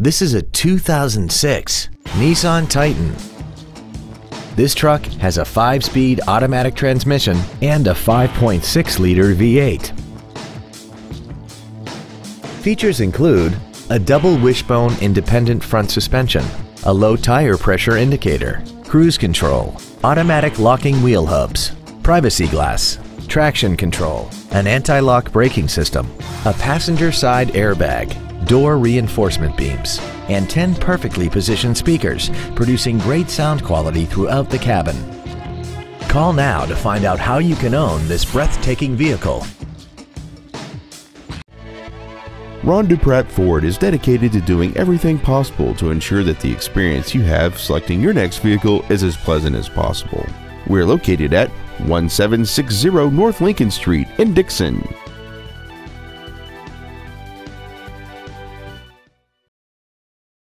This is a 2006 Nissan Titan. This truck has a 5-speed automatic transmission and a 5.6-liter V8. Features include a double wishbone independent front suspension, a low tire pressure indicator, cruise control, automatic locking wheel hubs, privacy glass, traction control, an anti-lock braking system, a passenger side airbag, door reinforcement beams, and 10 perfectly positioned speakers, producing great sound quality throughout the cabin. Call now to find out how you can own this breathtaking vehicle. Ron DuPratt Ford is dedicated to doing everything possible to ensure that the experience you have selecting your next vehicle is as pleasant as possible. We're located at 1760 North Lincoln Street in Dixon.